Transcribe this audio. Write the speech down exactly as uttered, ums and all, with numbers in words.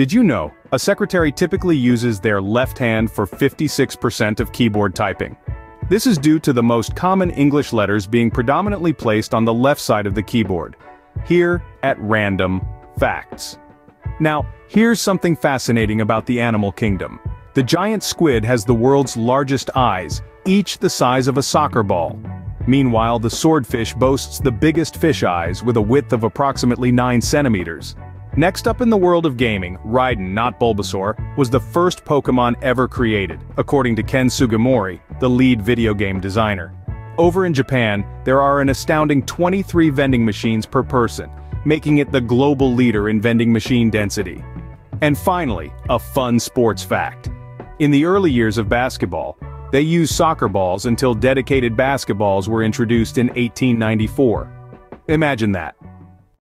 Did you know, a secretary typically uses their left hand for fifty-six percent of keyboard typing? This is due to the most common English letters being predominantly placed on the left side of the keyboard. Here, at random, facts. Now, here's something fascinating about the animal kingdom. The giant squid has the world's largest eyes, each the size of a soccer ball. Meanwhile, the swordfish boasts the biggest fish eyes with a width of approximately nine centimeters. Next up in the world of gaming, Raiden, not Bulbasaur, was the first Pokémon ever created, according to Ken Sugimori, the lead video game designer. Over in Japan, there are an astounding twenty-three vending machines per person, making it the global leader in vending machine density. And finally, a fun sports fact. In the early years of basketball, they used soccer balls until dedicated basketballs were introduced in eighteen ninety-four. Imagine that.